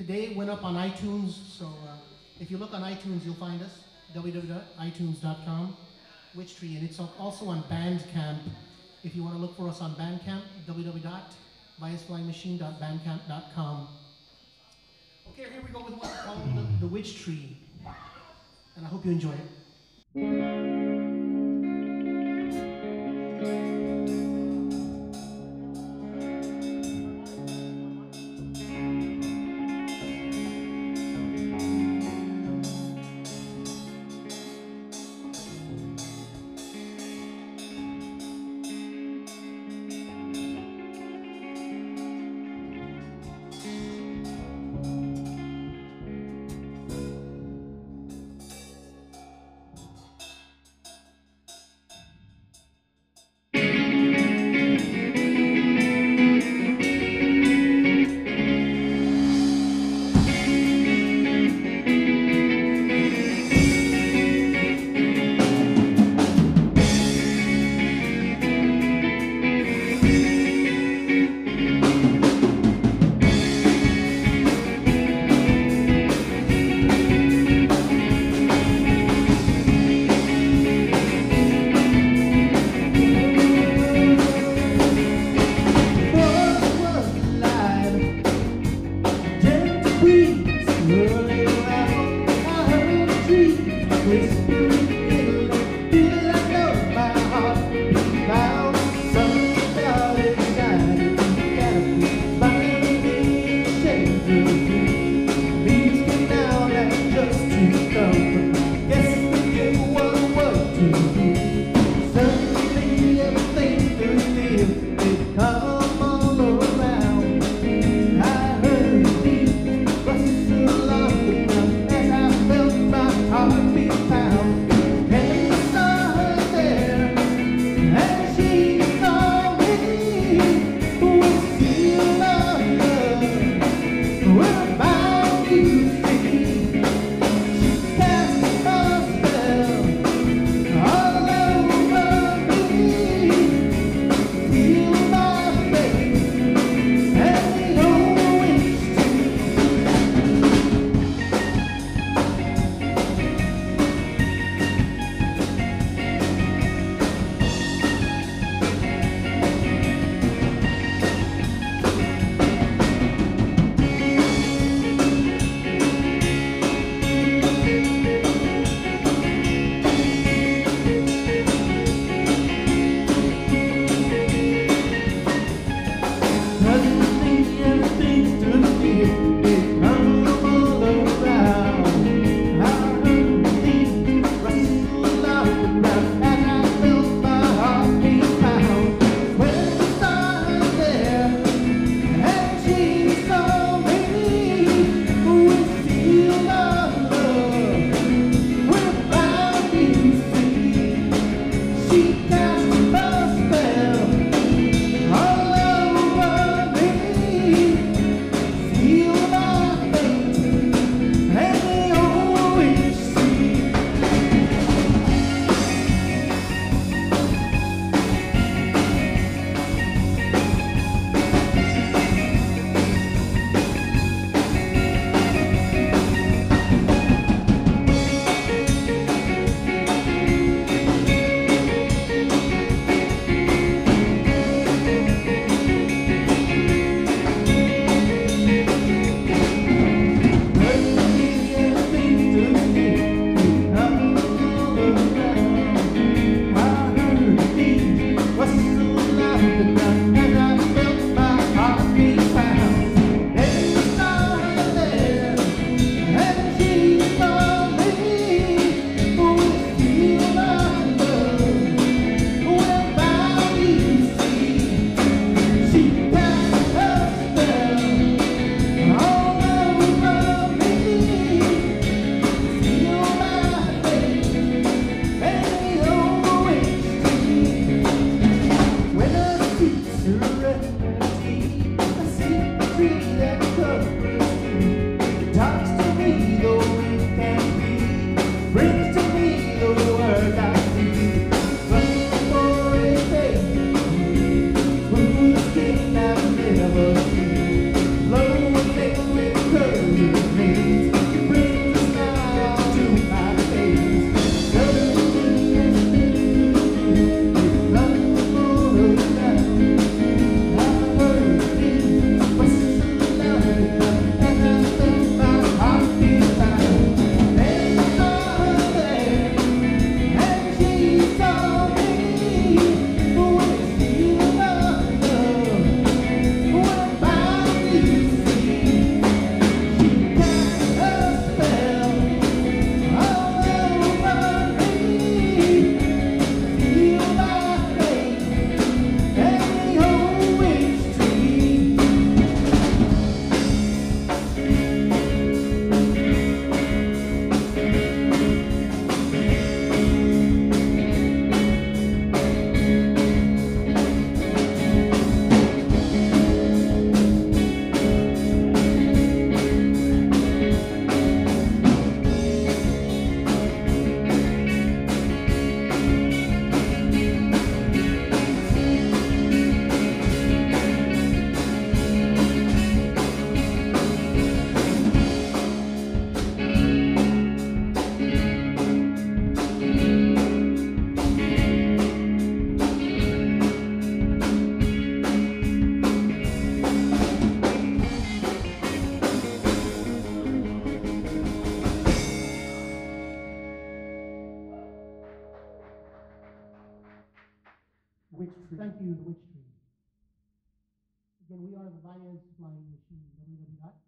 Today it went up on iTunes, so if you look on iTunes, you'll find us, www.itunes.com, Witch Tree, and it's also on Bandcamp. If you want to look for us on Bandcamp, www.biasflyingmachine.bandcamp.com. Okay, here we go with what's called the Witch Tree, and I hope you enjoy it. Witch Tree. Thank you, the Witch Tree. Again, we are the Bias Flying Machine, www.